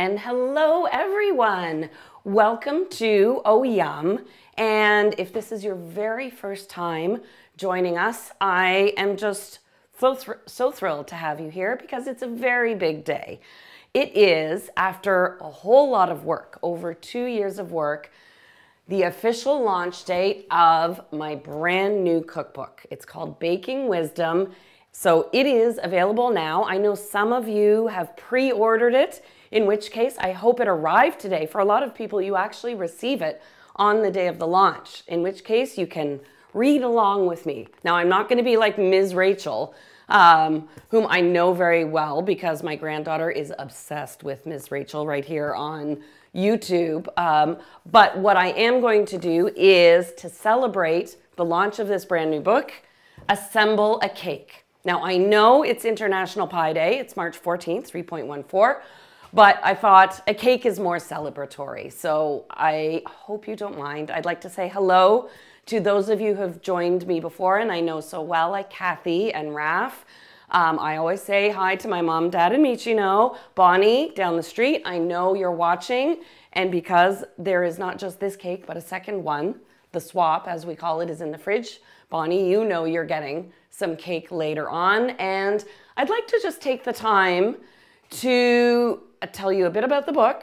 And hello everyone, welcome to Oh Yum. And if this is your very first time joining us, I am just so thrilled to have you here because it's a very big day. It is, after a whole lot of work, over 2 years of work, the official launch date of my brand new cookbook. It's called Baking Wisdom. So it is available now. I know some of you have pre-ordered it, in which case I hope it arrived today. For a lot of people, you actually receive it on the day of the launch, in which case you can read along with me. Now, I'm not gonna be like Ms. Rachel, whom I know very well because my granddaughter is obsessed with Ms. Rachel right here on YouTube. But what I am going to do is, to celebrate the launch of this brand new book, assemble a cake. Now, I know it's International Pie Day. It's March 14th, 3.14, but I thought a cake is more celebratory. So I hope you don't mind. I'd like to say hello to those of you who have joined me before and I know so well, like Kathy and Raph. I always say hi to my mom, dad, and Michino. Bonnie down the street, I know you're watching. And because there is not just this cake, but a second one, the swap, as we call it, is in the fridge. Bonnie, you know you're getting some cake later on. And I'd like to just take the time to tell you a bit about the book,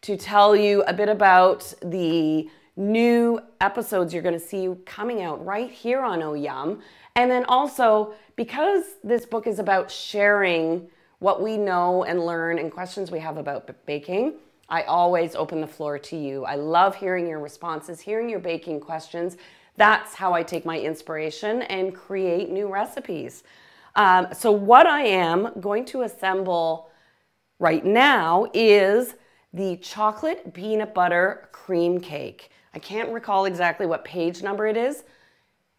to tell you a bit about the new episodes you're going to see coming out right here on Oh Yum. And then also, because this book is about sharing what we know and learn and questions we have about baking, I always open the floor to you. I love hearing your responses, hearing your baking questions. That's how I take my inspiration and create new recipes. So what I am going to assemble right now is the chocolate peanut butter cream cake. I can't recall exactly what page number it is.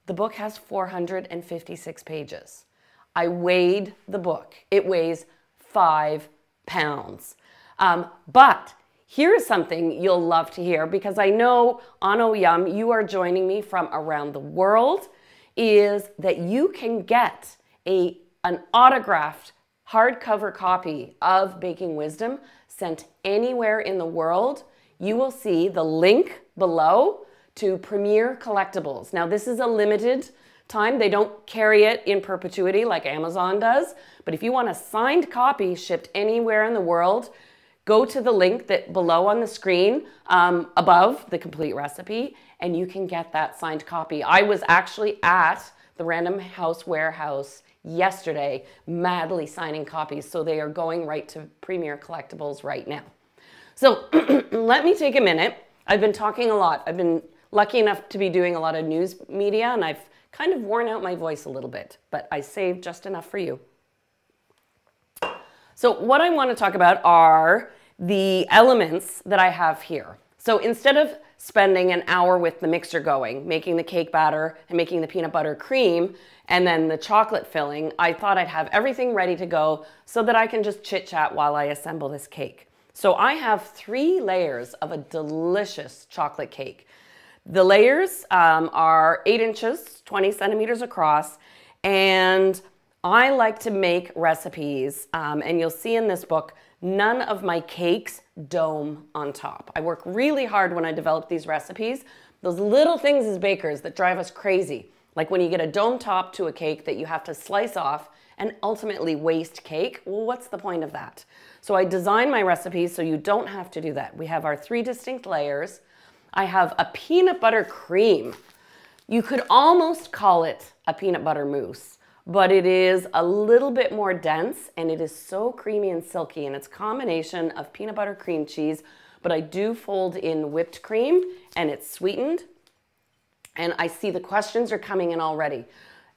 The book has 456 pages. I weighed the book. It weighs 5 pounds. But here's something you'll love to hear, because I know on Oh Yum, you are joining me from around the world, is that you can get an autographed hardcover copy of Baking Wisdom sent anywhere in the world. You will see the link below to Premier Collectibles. Now, this is a limited time. They don't carry it in perpetuity like Amazon does, but if you want a signed copy shipped anywhere in the world, go to the link that below on the screen, above the complete recipe, and you can get that signed copy. I was actually at the Random House warehouse yesterday, madly signing copies, so they are going right to Premier Collectibles right now. So let me take a minute. I've been talking a lot. I've been lucky enough to be doing a lot of news media, and I've kind of worn out my voice a little bit, but I saved just enough for you. So what I want to talk about are the elements that I have here. So instead of spending an hour with the mixer going, making the cake batter and making the peanut butter cream and then the chocolate filling, I thought I'd have everything ready to go so that I can just chit chat while I assemble this cake. So I have 3 layers of a delicious chocolate cake. The layers are 8 inches, 20 centimeters across, and I like to make recipes, and you'll see in this book, none of my cakes dome on top. I work really hard when I develop these recipes. Those little things as bakers that drive us crazy, like when you get a dome top to a cake that you have to slice off and ultimately waste cake. Well, what's the point of that? So I design my recipes so you don't have to do that. We have our 3 distinct layers. I have a peanut butter cream. You could almost call it a peanut butter mousse, but it is a little bit more dense and it is so creamy and silky, and it's a combination of peanut butter cream cheese, but I do fold in whipped cream and it's sweetened. And I see the questions are coming in already.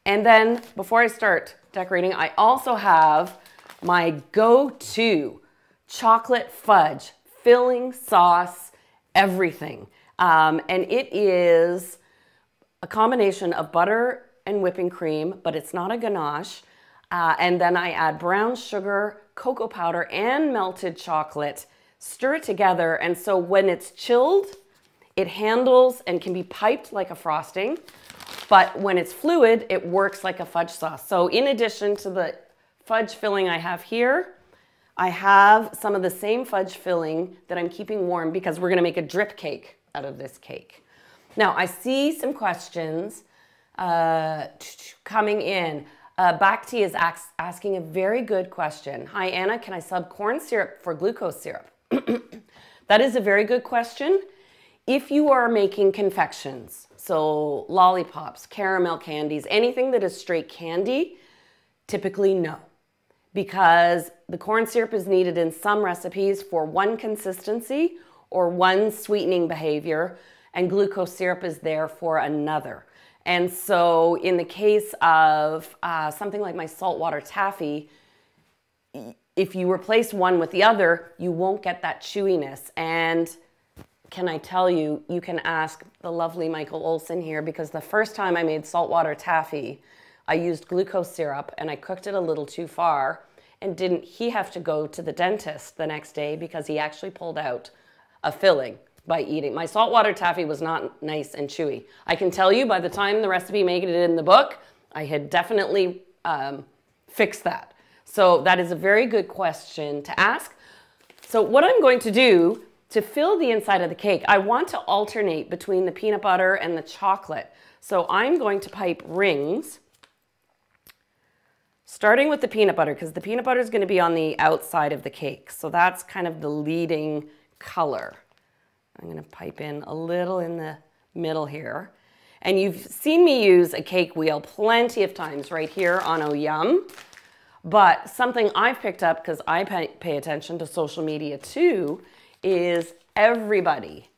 And then before I start decorating, I also have my go-to chocolate fudge, filling, sauce, everything. And it is a combination of butter and whipping cream, but it's not a ganache. And then I add brown sugar, cocoa powder, and melted chocolate, stir it together. And so when it's chilled, it handles and can be piped like a frosting. But when it's fluid, it works like a fudge sauce. So in addition to the fudge filling I have here, I have some of the same fudge filling that I'm keeping warm because we're gonna make a drip cake out of this cake. Now, I see some questions coming in. Bhakti is asking a very good question. Hi, Anna, can I sub corn syrup for glucose syrup? That is a very good question. If you are making confections, so lollipops, caramel candies, anything that is straight candy, typically no, because the corn syrup is needed in some recipes for one consistency or one sweetening behavior, and glucose syrup is there for another. And so in the case of something like my saltwater taffy, if you replace one with the other, you won't get that chewiness. And can I tell you, you can ask the lovely Michael Olson here, because the first time I made saltwater taffy, I used glucose syrup and I cooked it a little too far. And didn't he have to go to the dentist the next day because he actually pulled out a filling by eating. My saltwater taffy was not nice and chewy. I can tell you by the time the recipe made it in the book, I had definitely fixed that. So that is a very good question to ask. So what I'm going to do to fill the inside of the cake, I want to alternate between the peanut butter and the chocolate. So I'm going to pipe rings, starting with the peanut butter, because the peanut butter is going to be on the outside of the cake. So that's kind of the leading color. I'm going to pipe in a little in the middle here. And you've seen me use a cake wheel plenty of times right here on Oh Yum. But something I've picked up, because I pay attention to social media too, is everybody.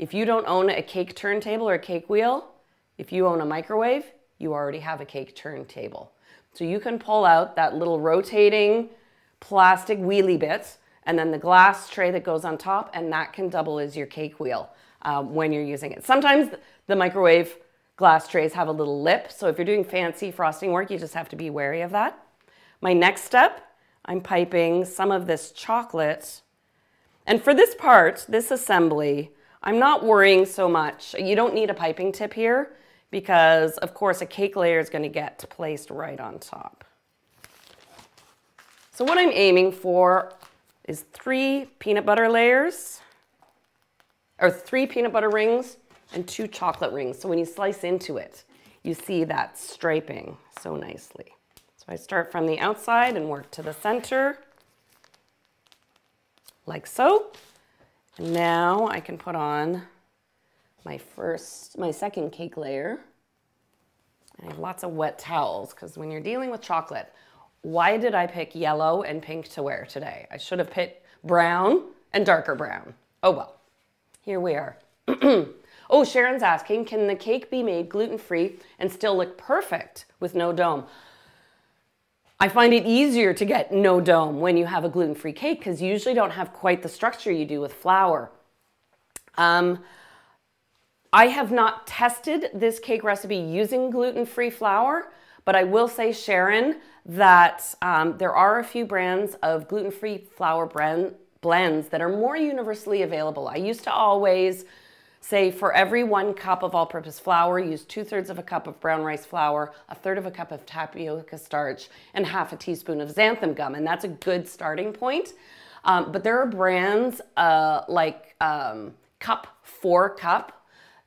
If you don't own a cake turntable or a cake wheel, if you own a microwave, you already have a cake turntable. So you can pull out that little rotating plastic wheelie bit and then the glass tray that goes on top, and that can double as your cake wheel when you're using it. Sometimes the microwave glass trays have a little lip, so if you're doing fancy frosting work, you just have to be wary of that. My next step, I'm piping some of this chocolate. And for this part, this assembly, I'm not worrying so much. You don't need a piping tip here because, of course, a cake layer is going to get placed right on top. So what I'm aiming for is 3 peanut butter rings and 2 chocolate rings. So when you slice into it, you see that striping so nicely. So I start from the outside and work to the center, like so. And now I can put on my second cake layer. I have lots of wet towels because when you're dealing with chocolate, why did I pick yellow and pink to wear today? I should have picked brown and darker brown. Oh well, here we are. Oh, Sharon's asking, can the cake be made gluten-free and still look perfect with no dome? I find it easier to get no dome when you have a gluten-free cake because you usually don't have quite the structure you do with flour. I have not tested this cake recipe using gluten-free flour, but I will say, Sharon, that there are a few brands of gluten-free flour blends that are more universally available. I used to always say for every 1 cup of all-purpose flour, use 2/3 of a cup of brown rice flour, 1/3 of a cup of tapioca starch, and 1/2 teaspoon of xanthan gum, and that's a good starting point. But there are brands like Cup 4 Cup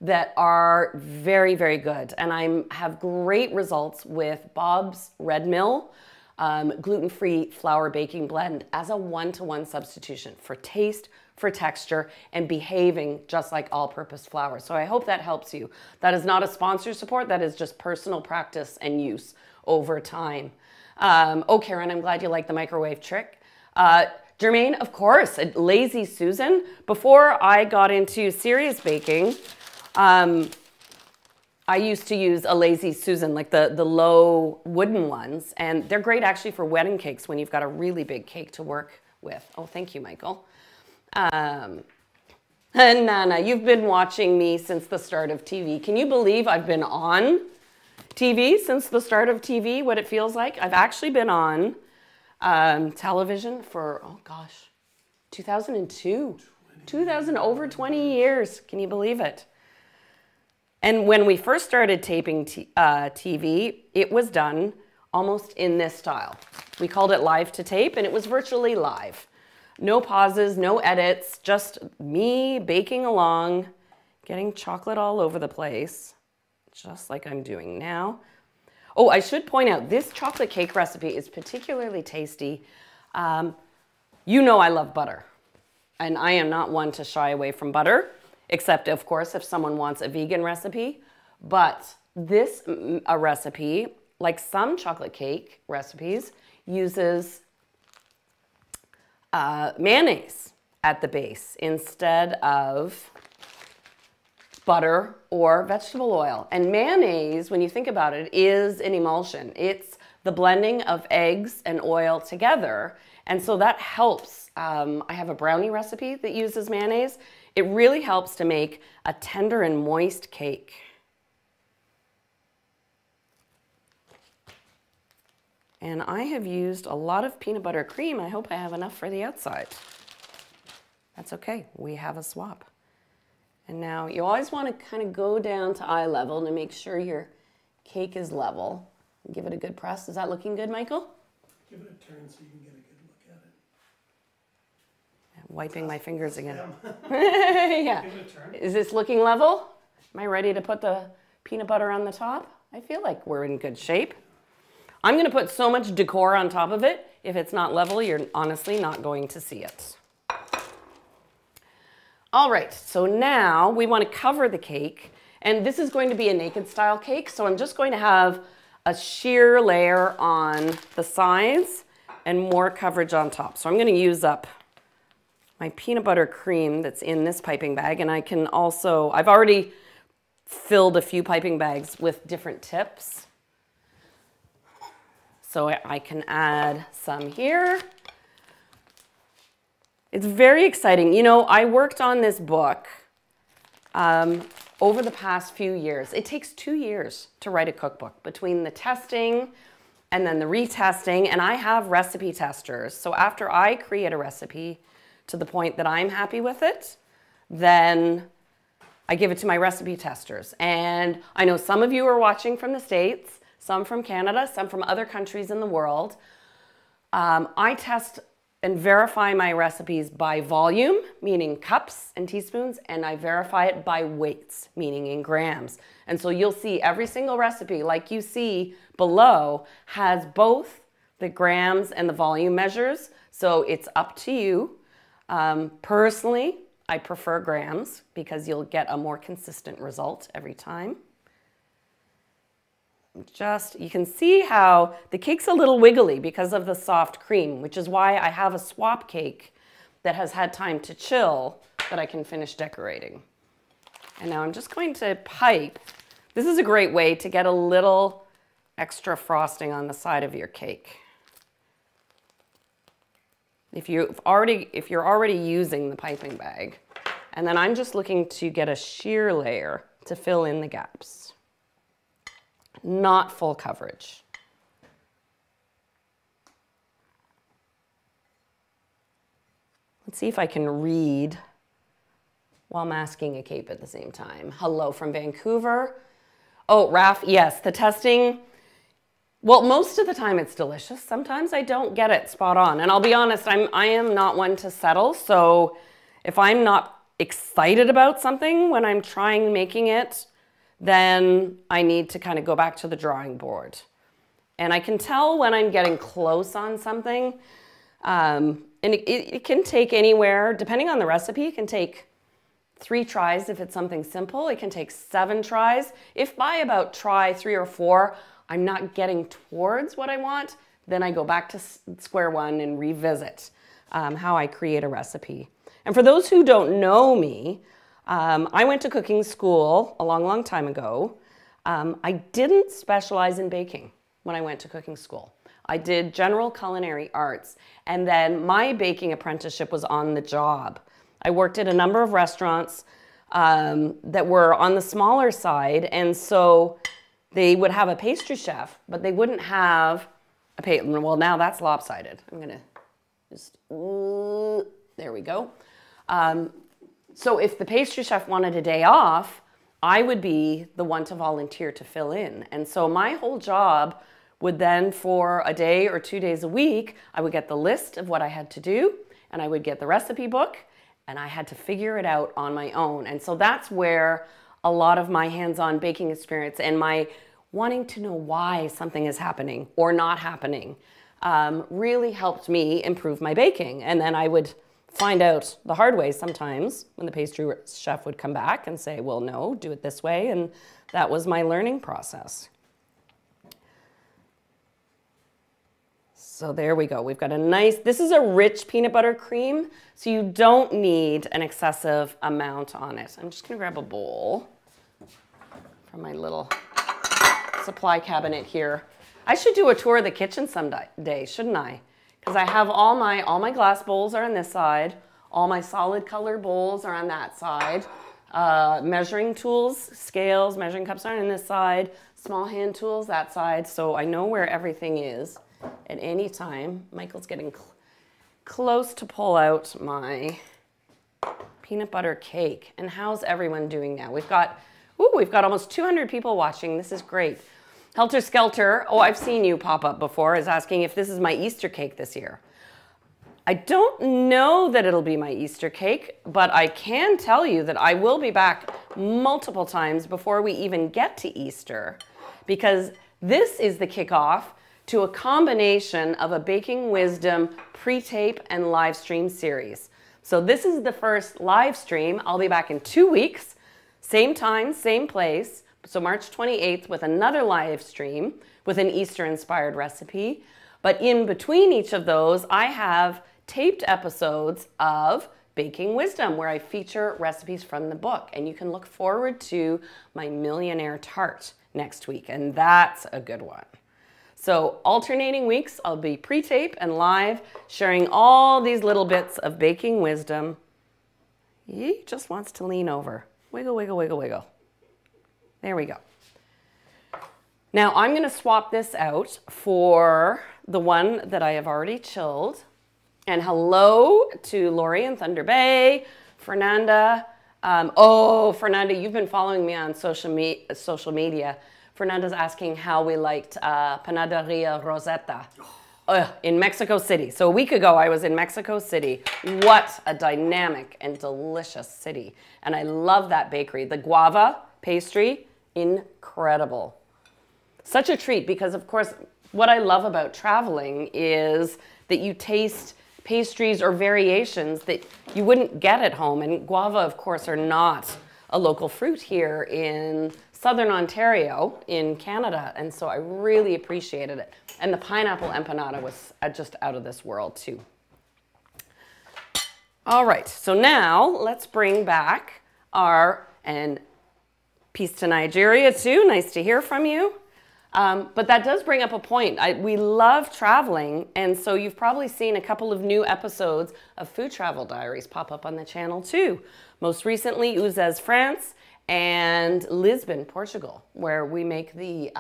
that are very, very good, and I have great results with Bob's Red Mill gluten-free flour baking blend as a one-to-one substitution for taste, for texture, and behaving just like all-purpose flour. So I hope that helps you. That is not a sponsor support, that is just personal practice and use over time. Oh, Karen, I'm glad you like the microwave trick. Jermaine, of course, Lazy Susan. Before I got into serious baking, I used to use a Lazy Susan, like the low wooden ones, and they're great actually for wedding cakes when you've got a really big cake to work with. Oh, thank you, Michael. And Nana, you've been watching me since the start of TV. Can you believe I've been on TV since the start of TV, what it feels like? I've actually been on television for, oh gosh, 2002. 2000, over 20 years. Can you believe it? And when we first started taping TV, it was done almost in this style. We called it live to tape, and it was virtually live. No pauses, no edits, just me baking along, getting chocolate all over the place, just like I'm doing now. Oh, I should point out, this chocolate cake recipe is particularly tasty. You know I love butter, and I am not one to shy away from butter, except, of course, if someone wants a vegan recipe. But this recipe, like some chocolate cake recipes, uses mayonnaise at the base instead of butter or vegetable oil. And mayonnaise, when you think about it, is an emulsion. It's the blending of eggs and oil together. And so that helps. I have a brownie recipe that uses mayonnaise. It really helps to make a tender and moist cake. And I have used a lot of peanut butter cream. I hope I have enough for the outside. That's okay, we have a swap. And now you always want to kind of go down to eye level to make sure your cake is level. Give it a good press. Is that looking good, Michael? Give it a turn so you can get a good look at it. I'm wiping my fingers again. Yeah. Give it a turn. Is this looking level? Am I ready to put the peanut butter on the top? I feel like we're in good shape. I'm going to put so much decor on top of it. If it's not level, you're honestly not going to see it. All right, so now we want to cover the cake. And this is going to be a naked style cake. So I'm just going to have a sheer layer on the sides and more coverage on top. So I'm going to use up my peanut butter cream that's in this piping bag. And I can also, I've already filled a few piping bags with different tips. So I can add some here. It's very exciting. You know, I worked on this book over the past few years. It takes 2 years to write a cookbook between the testing and then the retesting. And I have recipe testers. So after I create a recipe to the point that I'm happy with it, then I give it to my recipe testers. And I know some of you are watching from the States, some from Canada, some from other countries in the world. I test and verify my recipes by volume, meaning cups and teaspoons, and I verify it by weights, meaning in grams. And so you'll see every single recipe, like you see below, has both the grams and the volume measures. So it's up to you. Personally, I prefer grams because you'll get a more consistent result every time. Just, you can see how the cake's a little wiggly because of the soft cream, which is why I have a swap cake that has had time to chill that I can finish decorating. And now I'm just going to pipe. This is a great way to get a little extra frosting on the side of your cake. If you're already using the piping bag. And then I'm just looking to get a sheer layer to fill in the gaps. Not full coverage. Let's see if I can read while masking a cape at the same time. Hello from Vancouver. Oh, Raph, yes, the testing. Well, most of the time it's delicious. Sometimes I don't get it spot on. And I'll be honest, I am not one to settle. So if I'm not excited about something when I'm trying making it, then I need to kind of go back to the drawing board. And I can tell when I'm getting close on something. And it can take anywhere, depending on the recipe, it can take 3 tries if it's something simple. It can take 7 tries. If by about try 3 or 4, I'm not getting towards what I want, then I go back to square one and revisit how I create a recipe. And for those who don't know me, I went to cooking school a long, long time ago. I didn't specialize in baking when I went to cooking school. I did general culinary arts, and then my baking apprenticeship was on the job. I worked at a number of restaurants that were on the smaller side, and so they would have a pastry chef, but they wouldn't have a well, now that's lopsided. I'm gonna just, there we go. So if the pastry chef wanted a day off, I would be the one to volunteer to fill in. And so my whole job would then, for a day or 2 days a week, I would get the list of what I had to do, and I would get the recipe book, and I had to figure it out on my own. And so that's where a lot of my hands-on baking experience and my wanting to know why something is happening or not happening really helped me improve my baking. And then I would find out the hard way sometimes when the pastry chef would come back and say, well, no, do it this way. And that was my learning process. So there we go. We've got a nice, this is a rich peanut butter cream, so you don't need an excessive amount on it. I'm just gonna grab a bowl from my little supply cabinet here. I should do a tour of the kitchen someday, shouldn't I? Because I have all my glass bowls are on this side, all my solid color bowls are on that side. Measuring tools, scales, measuring cups are on this side, small hand tools that side, so I know where everything is at any time. Michael's getting close to pull out my peanut butter cake. And how's everyone doing now? We've got almost 200 people watching. This is great. Helter Skelter, oh, I've seen you pop up before, is asking if this is my Easter cake this year. I don't know that it'll be my Easter cake, but I can tell you that I will be back multiple times before we even get to Easter, because this is the kickoff to a combination of a Baking Wisdom pre-tape and live stream series. So this is the first live stream. I'll be back in 2 weeks, same time, same place. So March 28th with another live stream with an Easter-inspired recipe. But in between each of those, I have taped episodes of Baking Wisdom where I feature recipes from the book. And you can look forward to my Millionaire Tart next week, and that's a good one. So alternating weeks, I'll be pre-tape and live, sharing all these little bits of baking wisdom. He just wants to lean over. Wiggle, wiggle, wiggle, wiggle. There we go. Now I'm gonna swap this out for the one that I have already chilled. And hello to Lori in Thunder Bay, Fernanda. Oh, Fernanda, you've been following me on social media. Fernanda's asking how we liked Panaderia Rosetta in Mexico City. So a week ago, I was in Mexico City. What a dynamic and delicious city. And I love that bakery. The guava pastry, incredible. Such a treat, because of course, what I love about traveling is that you taste pastries or variations that you wouldn't get at home. And guava, of course, are not a local fruit here in Southern Ontario in Canada, and so I really appreciated it. And the pineapple empanada was just out of this world too. All right, so now let's bring back our, and peace to Nigeria too, nice to hear from you. But that does bring up a point. We love traveling, and so you've probably seen a couple of new episodes of Food Travel Diaries pop up on the channel too. Most recently, Uzes, France, and Lisbon, Portugal, where we make the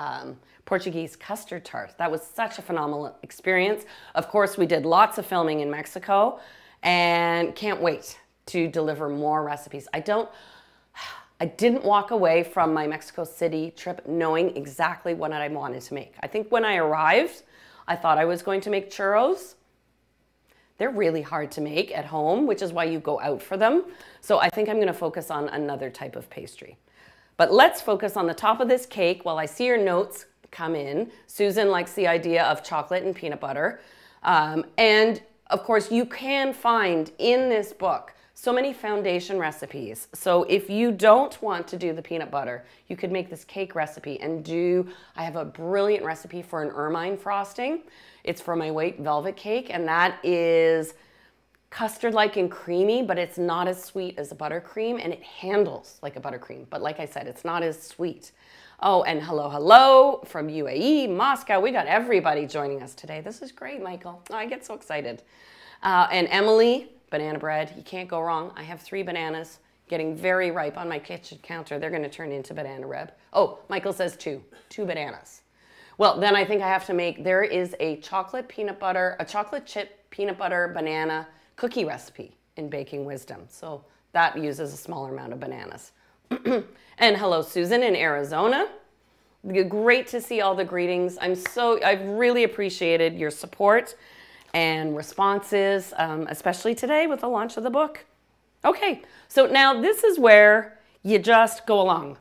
Portuguese custard tart. That was such a phenomenal experience. Of course, we did lots of filming in Mexico, and can't wait to deliver more recipes. I didn't walk away from my Mexico City trip knowing exactly what I wanted to make. I think when I arrived, I thought I was going to make churros. They're really hard to make at home, which is why you go out for them. So I think I'm gonna focus on another type of pastry. But let's focus on the top of this cake while I see your notes come in. Susan likes the idea of chocolate and peanut butter. And of course, you can find in this book so many foundation recipes. So if you don't want to do the peanut butter, you could make this cake recipe and do, I have a brilliant recipe for an ermine frosting. It's for my white velvet cake, and that is custard-like and creamy, but it's not as sweet as a buttercream, and it handles like a buttercream. But like I said, it's not as sweet. Oh, and hello, hello from UAE, Moscow. We got everybody joining us today. This is great, Michael. Oh, I get so excited. And Emily, banana bread. You can't go wrong. I have 3 bananas getting very ripe on my kitchen counter. They're going to turn into banana bread. Oh, Michael says 2 bananas. Well, then I think I have to make, there is a chocolate chip peanut butter banana cookie recipe in Baking Wisdom. So that uses a smaller amount of bananas. And hello, Susan in Arizona. Great to see all the greetings. I've really appreciated your support and responses, especially today with the launch of the book. Okay, so now this is where you just go along.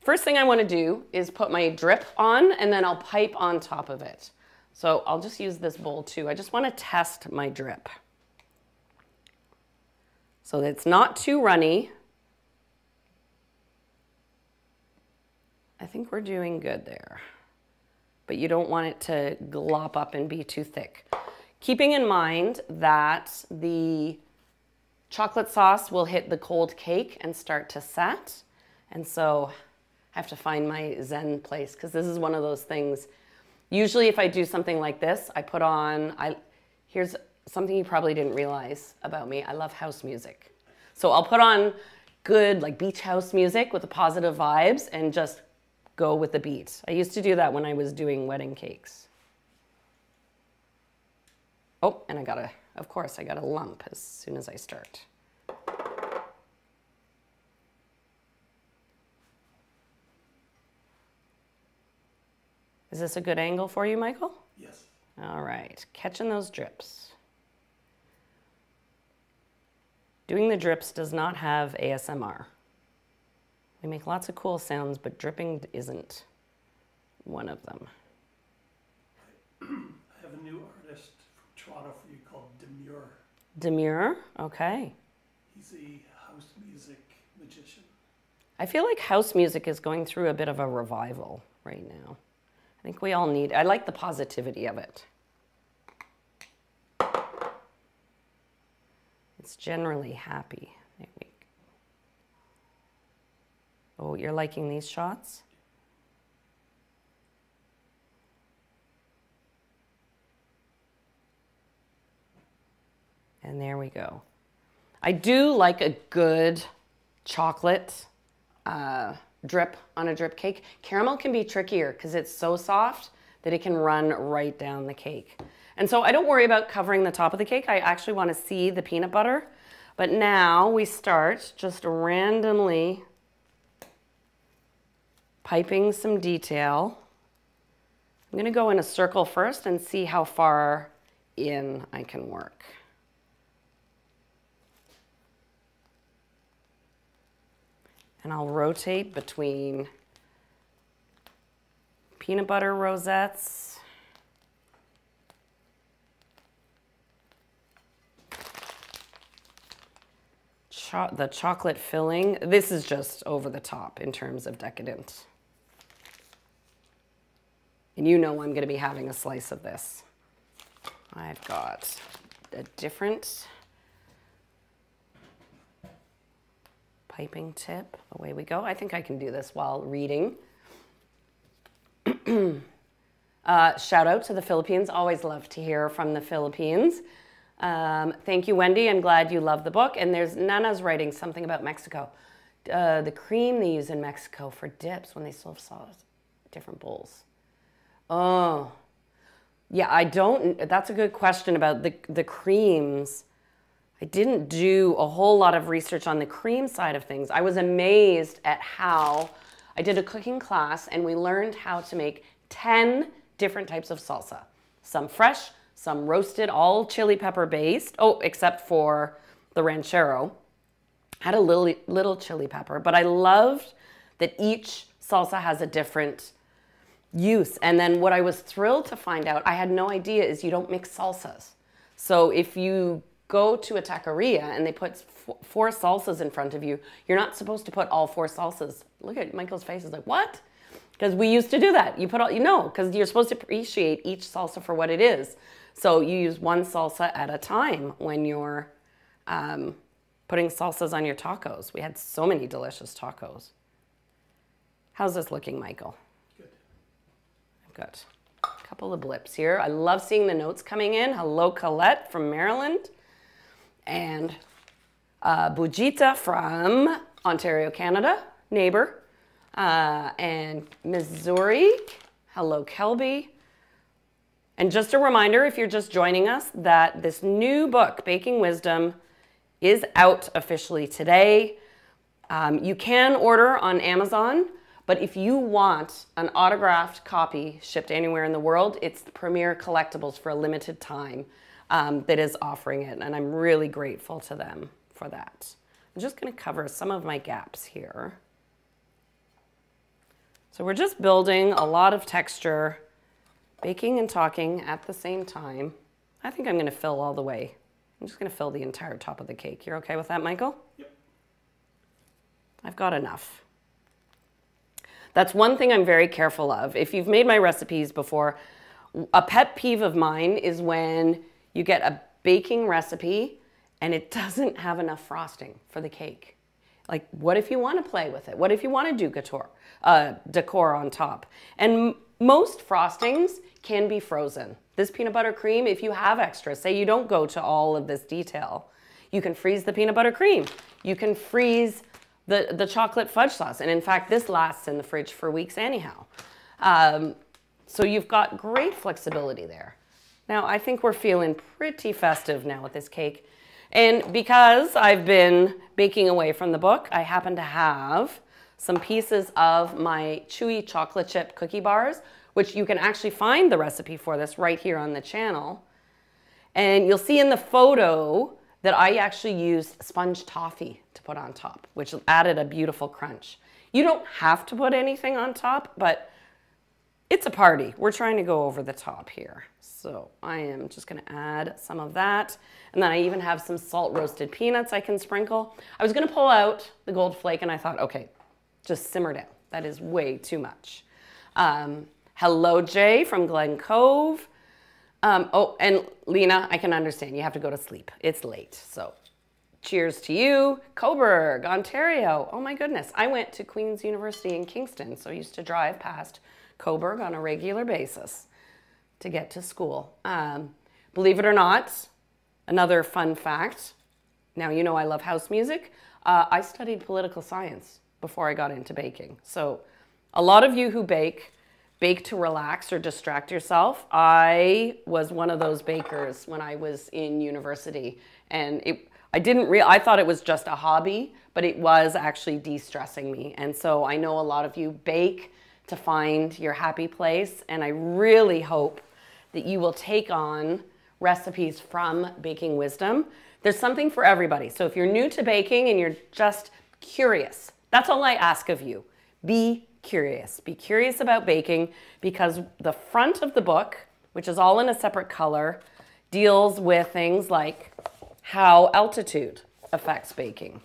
First thing I want to do is put my drip on, and then I'll pipe on top of it. So I'll just use this bowl too. I just want to test my drip. So that it's not too runny. I think we're doing good there, but you don't want it to glop up and be too thick. Keeping in mind that the chocolate sauce will hit the cold cake and start to set. And so I have to find my zen place, because this is one of those things. Usually if I do something like this, I put on, here's something you probably didn't realize about me. I love house music. So I'll put on good like beach house music with the positive vibes and just go with the beat. I used to do that when I was doing wedding cakes. Oh, and I got a lump as soon as I start. Is this a good angle for you, Michael? Yes. All right, catching those drips. Doing the drips does not have ASMR. We make lots of cool sounds, but dripping isn't one of them. I have a new artist from Toronto for you called Demure. Demure? Okay. He's a house music magician. I feel like house music is going through a bit of a revival right now. I think we all need, I like the positivity of it. It's generally happy. Oh, you're liking these shots? And there we go. I do like a good chocolate drip on a drip cake. Caramel can be trickier because it's so soft that it can run right down the cake. And so I don't worry about covering the top of the cake. I actually want to see the peanut butter. But now we start just randomly piping some detail. I'm gonna go in a circle first and see how far in I can work. And I'll rotate between peanut butter rosettes. The chocolate filling. This is just over the top in terms of decadent. And you know I'm going to be having a slice of this. I've got a different piping tip. Away we go. I think I can do this while reading. Shout out to the Philippines. Always love to hear from the Philippines. Thank you, Wendy. I'm glad you love the book. And there's Nana's writing something about Mexico. The cream they use in Mexico for dips when they serve sauce, different bowls. Oh, yeah, that's a good question about the creams. I didn't do a whole lot of research on the cream side of things. I was amazed at how I did a cooking class and we learned how to make 10 different types of salsa, some fresh, some roasted, all chili pepper based. Oh, except for the ranchero. Had a little chili pepper, but I loved that each salsa has a different use. And then what I was thrilled to find out, I had no idea, is you don't mix salsas. So if you go to a taqueria and they put four salsas in front of you, you're not supposed to put all four salsas. Look at Michael's face, he's like, what? Because we used to do that. You put all, you know, because you're supposed to appreciate each salsa for what it is. So you use one salsa at a time when you're putting salsas on your tacos. We had so many delicious tacos. How's this looking, Michael? Good. I've got a couple of blips here. I love seeing the notes coming in. Hello, Colette from Maryland. And Bujita from Ontario, Canada, neighbor. And Missouri. Hello, Kelby. And just a reminder, if you're just joining us, that this new book, Baking Wisdom, is out officially today. You can order on Amazon, But if you want an autographed copy shipped anywhere in the world, it's the Premier Collectibles for a limited time that is offering it. And I'm really grateful to them for that. I'm just going to cover some of my gaps here. So we're just building a lot of texture, baking and talking at the same time. I think I'm going to fill all the way. I'm just going to fill the entire top of the cake. You're okay with that, Michael? Yep. I've got enough. That's one thing I'm very careful of. If you've made my recipes before, a pet peeve of mine is when you get a baking recipe and it doesn't have enough frosting for the cake. Like, what if you want to play with it? What if you want to do decor on top? And most frostings can be frozen. This peanut butter cream, if you have extra, say you don't go to all of this detail, you can freeze the peanut butter cream. You can freeze the chocolate fudge sauce. And in fact, this lasts in the fridge for weeks anyhow. So you've got great flexibility there. Now, I think we're feeling pretty festive now with this cake. And because I've been baking away from the book, I happen to have some pieces of my chewy chocolate chip cookie bars, which you can actually find the recipe for this right here on the channel. And you'll see in the photo that I actually used sponge toffee to put on top, which added a beautiful crunch. You don't have to put anything on top, but it's a party. We're trying to go over the top here. So I am just going to add some of that. And then I even have some salt roasted peanuts I can sprinkle. I was going to pull out the gold flake and I thought, okay, just simmer down. That is way too much. Hello, Jay from Glen Cove. Oh, and Lena, I can understand. You have to go to sleep. It's late. So cheers to you. Coburg, Ontario. Oh my goodness. I went to Queen's University in Kingston, so I used to drive past Coburg on a regular basis to get to school. Believe it or not, another fun fact. Now, you know I love house music. I studied political science before I got into baking. So a lot of you who bake to relax or distract yourself. I was one of those bakers when I was in university. And I thought it was just a hobby, but it was actually de-stressing me. And so I know a lot of you bake to find your happy place. And I really hope that you will take on recipes from Baking Wisdom. There's something for everybody. So if you're new to baking and you're just curious, that's all I ask of you. Be curious. Be curious about baking, because the front of the book, which is all in a separate color, deals with things like how altitude affects baking,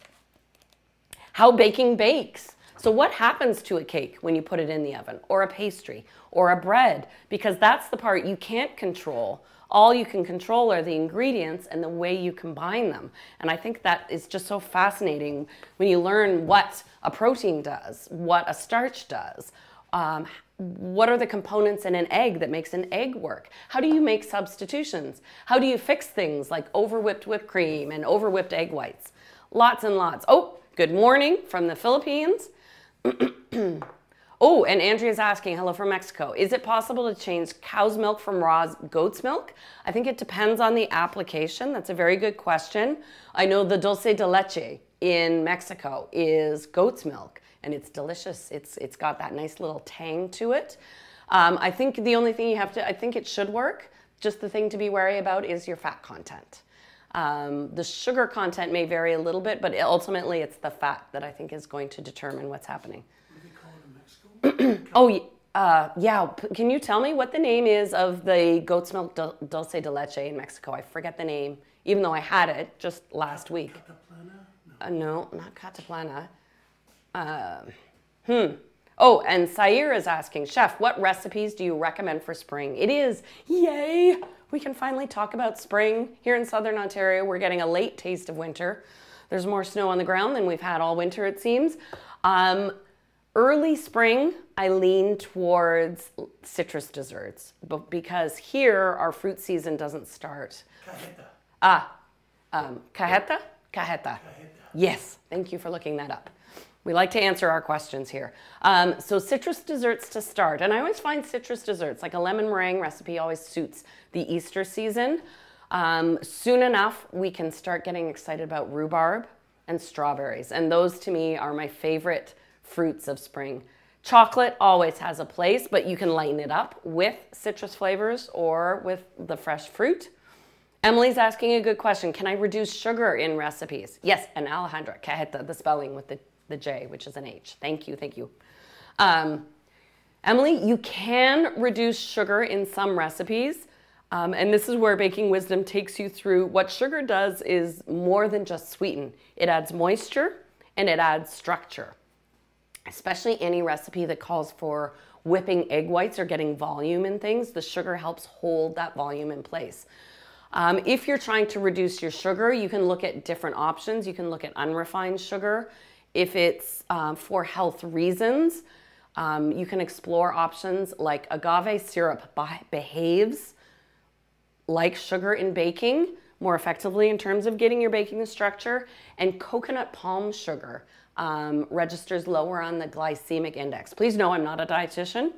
how baking bakes. So what happens to a cake when you put it in the oven, or a pastry, or a bread? Because that's the part you can't control. All you can control are the ingredients and the way you combine them. And I think that is just so fascinating when you learn what a protein does, what a starch does, what are the components in an egg that makes an egg work? How do you make substitutions? How do you fix things like over whipped whipped cream and over whipped egg whites? Lots and lots. Oh, good morning from the Philippines. Oh, and Andrea's asking, hello from Mexico. Is it possible to change cow's milk from raw goat's milk? I think it depends on the application. That's a very good question. I know the dulce de leche in Mexico is goat's milk, and it's delicious. It's got that nice little tang to it. I think the only thing you have to, I think it should work. Just the thing to be wary about is your fat content. The sugar content may vary a little bit, but ultimately it's the fat that I think is going to determine what's happening. What do they call it in Mexico? Yeah. Can you tell me what the name is of the goat's milk dulce de leche in Mexico? I forget the name, even though I had it just last week. Cataplana? No, not cataplana. Oh, and Sair is asking, Chef, what recipes do you recommend for spring? It is, yay! We can finally talk about spring. Here in Southern Ontario, we're getting a late taste of winter. There's more snow on the ground than we've had all winter, it seems. Early spring, I lean towards citrus desserts, but because here our fruit season doesn't start. Cajeta. Cajeta? Cajeta. Yes, thank you for looking that up. We like to answer our questions here. So citrus desserts to start. And I always find citrus desserts, like a lemon meringue recipe, always suits the Easter season. Soon enough, we can start getting excited about rhubarb and strawberries. And those, to me, are my favorite fruits of spring. Chocolate always has a place, but you can lighten it up with citrus flavors or with the fresh fruit. Emily's asking a good question. Can I reduce sugar in recipes? Yes, and Alejandra, cajeta, the spelling with the J, which is an H. Thank you, thank you. Emily, you can reduce sugar in some recipes. And this is where Baking Wisdom takes you through what sugar does is more than just sweeten. It adds moisture and it adds structure, especially any recipe that calls for whipping egg whites or getting volume in things. The sugar helps hold that volume in place. If you're trying to reduce your sugar, you can look at different options. You can look at unrefined sugar. If it's for health reasons, you can explore options like agave syrup behaves like sugar in baking more effectively in terms of getting your baking structure, and coconut palm sugar registers lower on the glycemic index. Please know I'm not a dietitian.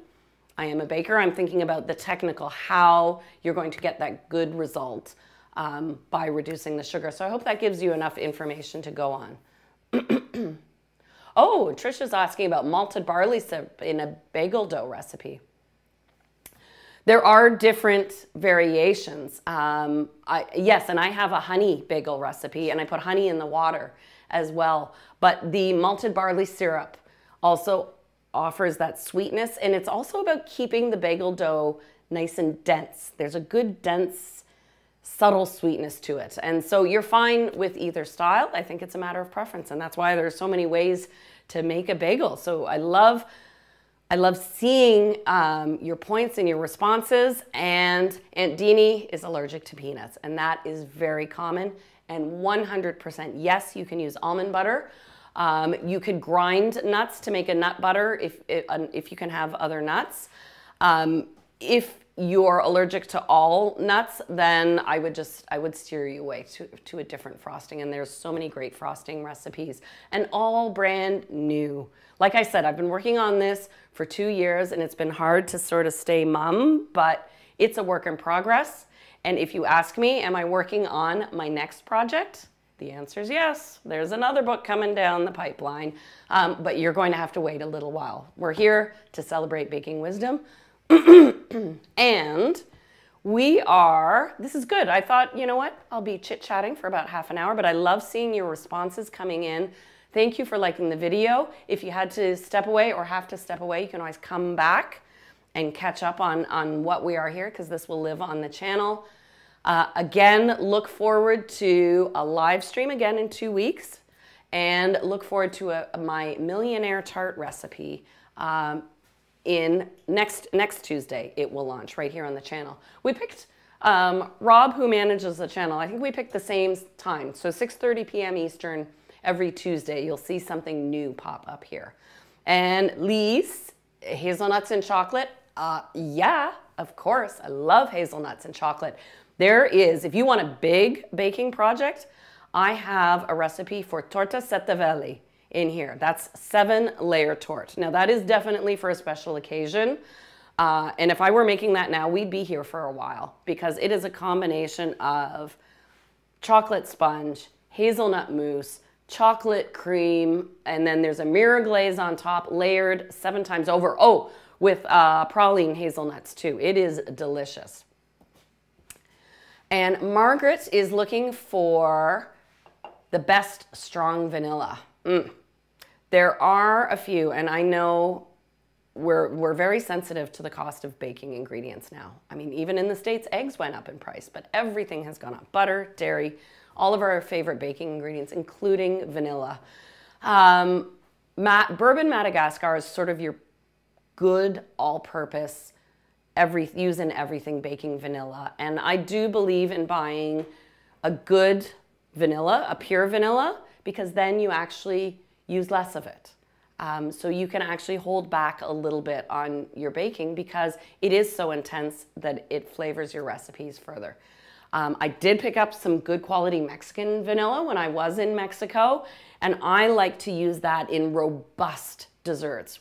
I am a baker. I'm thinking about the technical, how you're going to get that good result by reducing the sugar. So I hope that gives you enough information to go on. Oh, Trisha's asking about malted barley syrup in a bagel dough recipe. There are different variations. Yes, and I have a honey bagel recipe, and I put honey in the water as well. But the malted barley syrup also offers that sweetness, and it's also about keeping the bagel dough nice and dense. There's a good, dense, subtle sweetness to it. And so you're fine with either style. I think it's a matter of preference, and that's why there's so many ways to make a bagel. So I love seeing your points and your responses. And Aunt Deanie is allergic to peanuts, and that is very common. And 100% yes, you can use almond butter. You could grind nuts to make a nut butter if you can have other nuts. If you're allergic to all nuts, then I would steer you away to a different frosting. And there's so many great frosting recipes and all brand new. Like I said, I've been working on this for 2 years, and it's been hard to sort of stay mum, but it's a work in progress. And if you ask me, am I working on my next project? The answer is yes. There's another book coming down the pipeline, but you're going to have to wait a little while. We're here to celebrate Baking Wisdom. And we are, this is good. I thought, you know what? I'll be chit-chatting for about half an hour, but I love seeing your responses coming in. Thank you for liking the video. If you had to step away or have to step away, you can always come back and catch up on what we are here, because this will live on the channel. Again, look forward to a live stream again in 2 weeks, and look forward to my millionaire tart recipe in next Tuesday. It will launch right here on the channel. We picked Rob, who manages the channel. I think we picked the same time. So 6:30 p.m. Eastern every Tuesday, you'll see something new pop up here. And Lise, hazelnuts and chocolate. Yeah, of course. I love hazelnuts and chocolate. There is, if you want a big baking project, I have a recipe for torta settevelli in here. That's 7-layer tort. Now that is definitely for a special occasion. And if I were making that now, we'd be here for a while, because it is a combination of chocolate sponge, hazelnut mousse, chocolate cream, and then there's a mirror glaze on top, layered 7 times over. Oh, with praline hazelnuts too. It is delicious. And Margaret is looking for the best strong vanilla. There are a few, and I know we're very sensitive to the cost of baking ingredients now. I mean, even in the States, eggs went up in price, but everything has gone up. Butter, dairy, all of our favorite baking ingredients, including vanilla. Bourbon Madagascar is sort of your good all-purpose, use in everything baking vanilla. And I do believe in buying a good vanilla, a pure vanilla, because then you actually use less of it. So you can actually hold back a little bit on your baking, because it is so intense that it flavors your recipes further. I did pick up some good quality Mexican vanilla when I was in Mexico, and I like to use that in robust desserts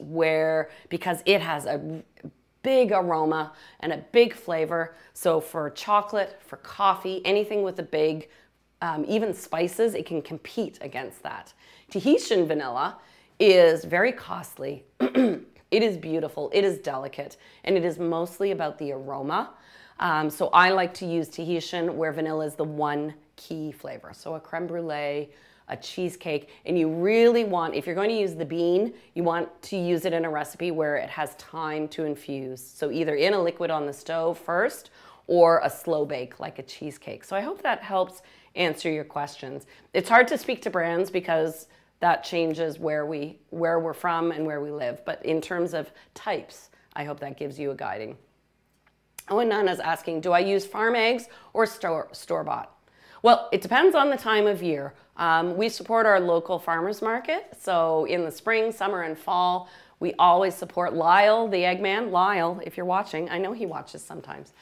because it has a big aroma and a big flavor. So for chocolate, for coffee, anything with a big, even spices, it can compete against that. Tahitian vanilla is very costly It is beautiful, it is delicate, and it is mostly about the aroma. So I like to use Tahitian where vanilla is the one key flavor. So a creme brulee, a cheesecake, and you really want, if you're going to use the bean, you want to use it in a recipe where it has time to infuse. So either in a liquid on the stove first or a slow bake like a cheesecake. So I hope that helps answer your questions. It's hard to speak to brands because that changes where we're from and where we live. But in terms of types, I hope that gives you a guiding. Oh, and Nana's asking, do I use farm eggs or store-bought? Well, it depends on the time of year. We support our local farmers market. So in the spring, summer, and fall, we always support Lyle, the Eggman. Lyle, if you're watching, I know he watches sometimes.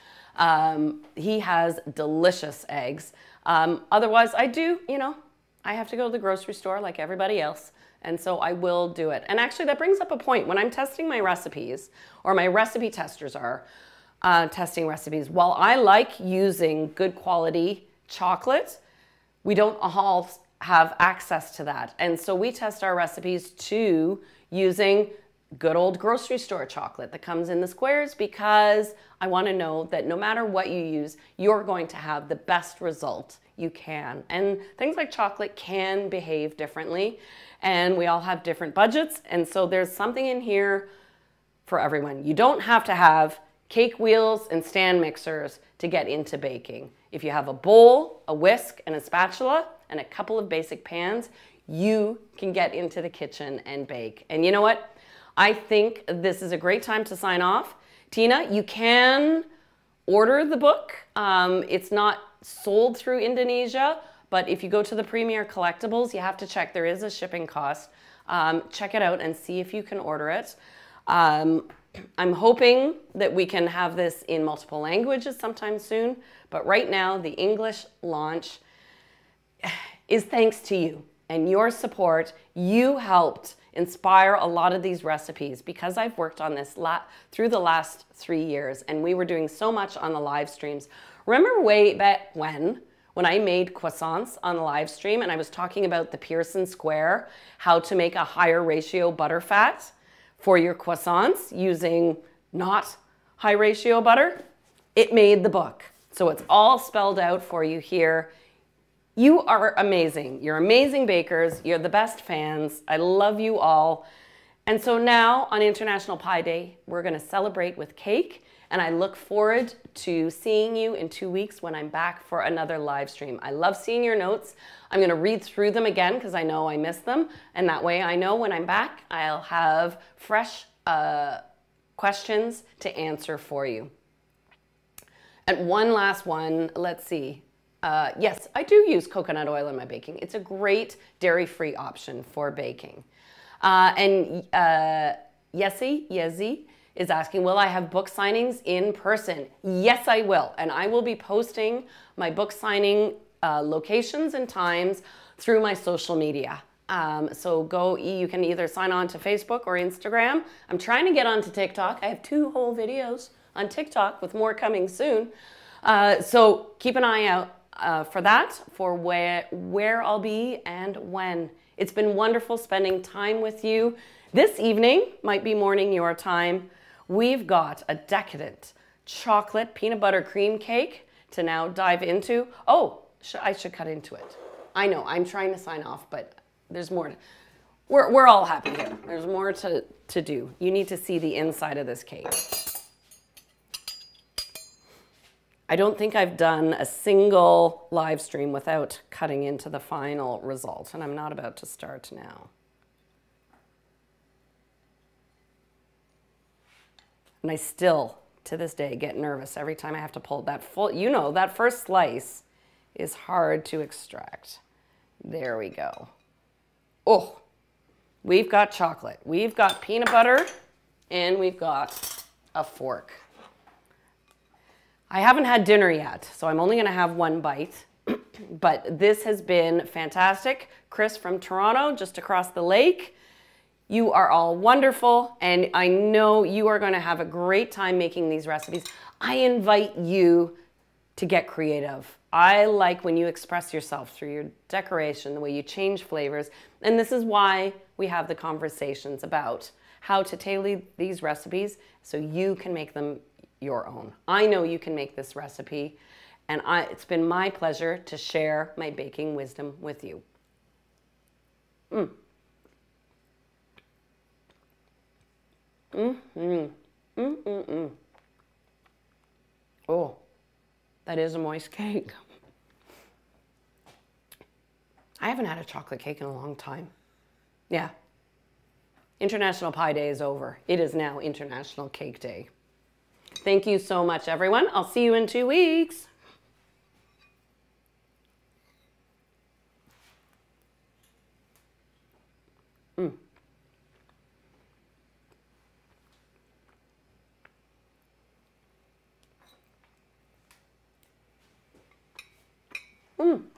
He has delicious eggs. Otherwise, I do, you know, I have to go to the grocery store like everybody else. And so I will do it. And actually that brings up a point. When I'm testing my recipes, or my recipe testers are testing recipes, while I like using good quality chocolate, we don't all have access to that. And so we test our recipes to using good old grocery store chocolate that comes in the squares, because I want to know that no matter what you use, you're going to have the best result you can. And things like chocolate can behave differently, and we all have different budgets. And so there's something in here for everyone. You don't have to have cake wheels and stand mixers to get into baking. If you have a bowl, a whisk, and a spatula, and a couple of basic pans, you can get into the kitchen and bake. And you know what? I think this is a great time to sign off. Tina, you can order the book. It's not sold through Indonesia, but if you go to the Premier Collectibles, you have to check. There is a shipping cost. Check it out and see if you can order it. I'm hoping that we can have this in multiple languages sometime soon, but right now the English launch is thanks to you and your support. You helped inspire a lot of these recipes because I've worked on this through the last 3 years, and we were doing so much on the live streams. Remember way back when I made croissants on the live stream and I was talking about the Pearson Square, how to make a higher ratio butter fat for your croissants using not high ratio butter? It made the book. So it's all spelled out for you here. You are amazing. You're amazing bakers. You're the best fans. I love you all. And so now on International Pie Day, we're gonna celebrate with cake. And I look forward to seeing you in 2 weeks when I'm back for another live stream. I love seeing your notes. I'm gonna read through them again because I know I missed them. And that way I know when I'm back, I'll have fresh questions to answer for you. And one last one, let's see. Yes, I do use coconut oil in my baking. It's a great dairy-free option for baking. Yezi is asking, will I have book signings in person? Yes, I will. And I will be posting my book signing locations and times through my social media. So you can either sign on to Facebook or Instagram. I'm trying to get onto TikTok. I have 2 whole videos on TikTok with more coming soon. So keep an eye out for that, for where I'll be and when. It's been wonderful spending time with you. This evening, might be morning your time, we've got a decadent chocolate peanut butter cream cake to now dive into. Oh, I should cut into it. I know, I'm trying to sign off, but there's more. We're all happy here. There's more to do. You need to see the inside of this cake. I don't think I've done a single live stream without cutting into the final result, and I'm not about to start now. And I still, to this day, get nervous every time I have to pull that full, you know, that first slice is hard to extract. There we go. Oh, we've got chocolate, we've got peanut butter, and we've got a fork. I haven't had dinner yet, so I'm only gonna have one bite, but this has been fantastic. Chris from Toronto, just across the lake. You are all wonderful, and I know you are going to have a great time making these recipes. I invite you to get creative. I like when you express yourself through your decoration, the way you change flavors, and this is why we have the conversations about how to tailor these recipes so you can make them your own. I know you can make this recipe, and it's been my pleasure to share my baking wisdom with you. Oh, that is a moist cake. I haven't had a chocolate cake in a long time. Yeah. International Pie Day is over. It is now International Cake Day. Thank you so much, everyone. I'll see you in 2 weeks.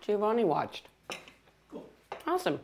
Giovanni watched. Cool. Awesome.